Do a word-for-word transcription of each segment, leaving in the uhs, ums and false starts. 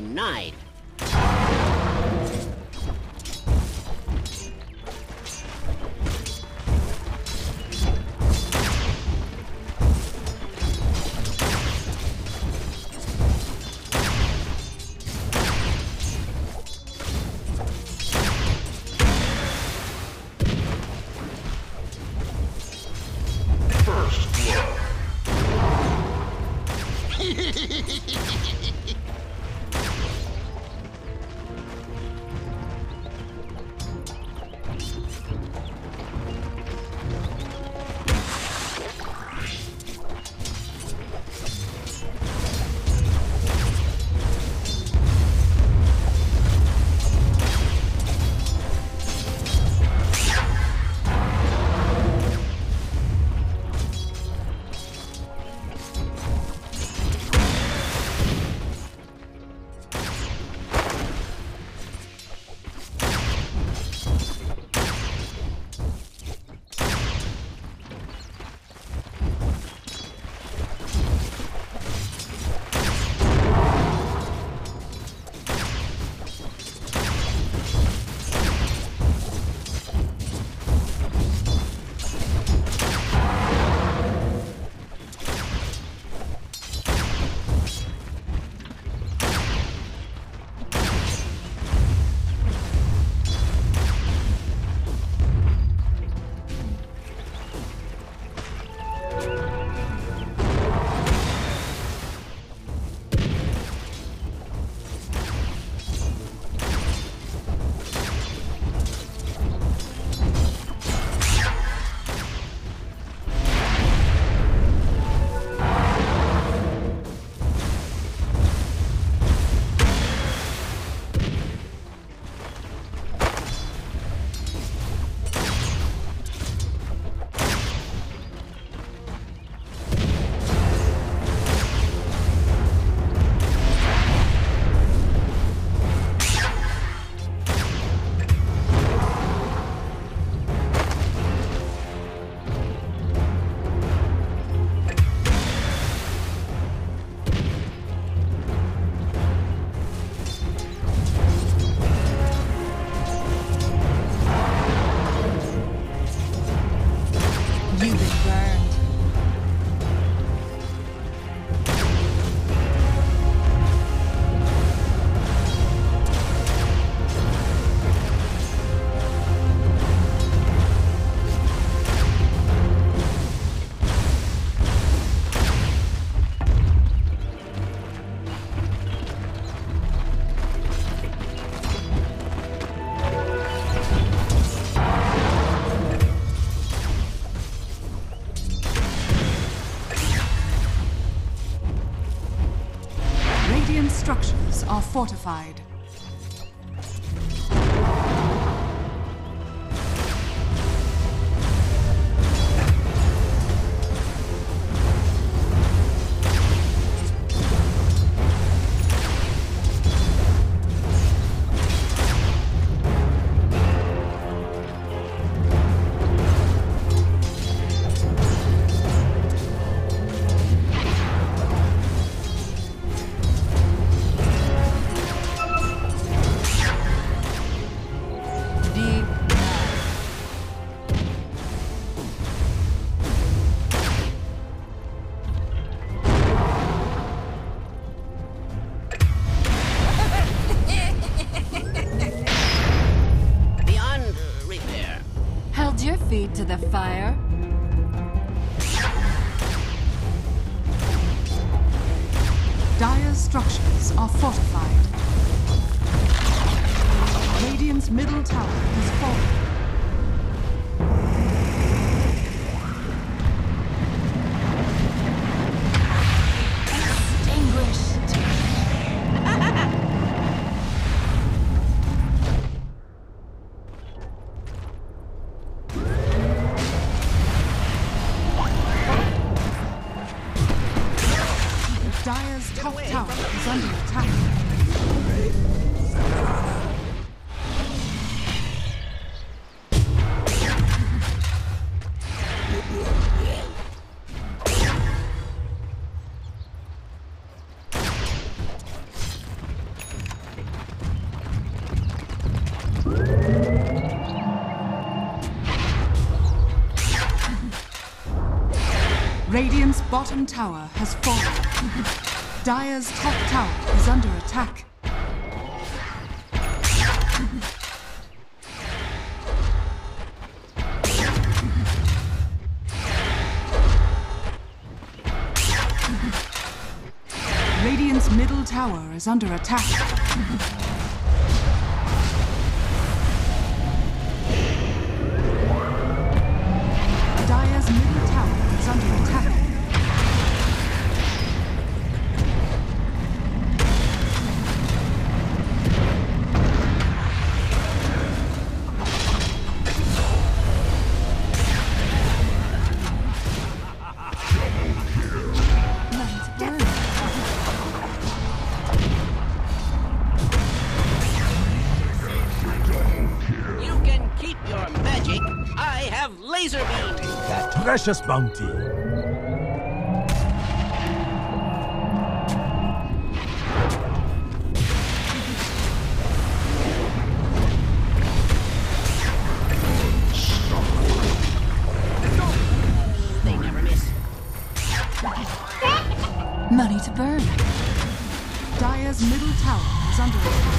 denied. Structures are fortified. Feed to the fire. Dire structures are fortified. Radiant's middle tower is falling. bottom tower has fallen. Dire's top tower is under attack. Radiant's middle tower is under attack. Precious bounty. They never miss. Money to burn. Dire's middle tower is under attack.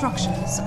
Structures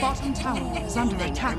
Bottom tower is under attack.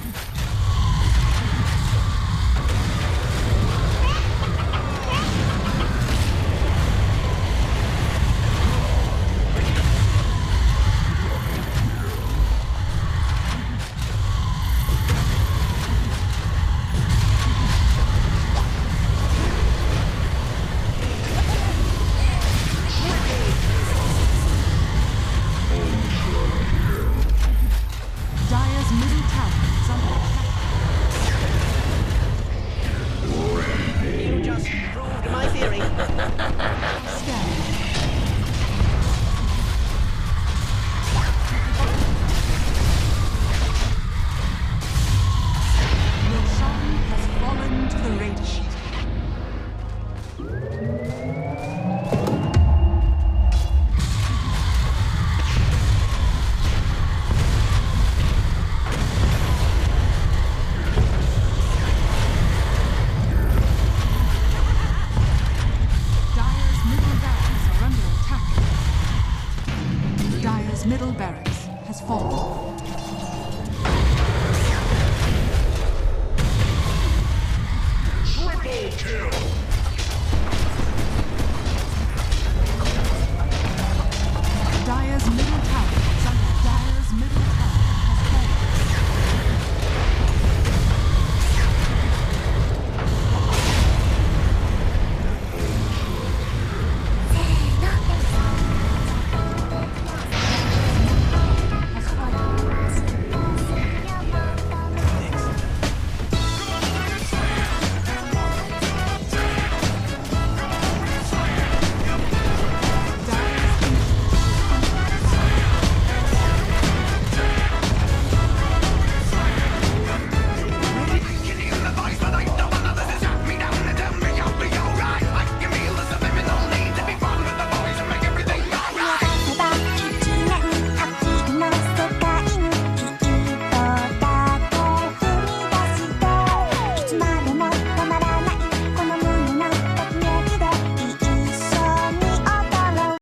Kill!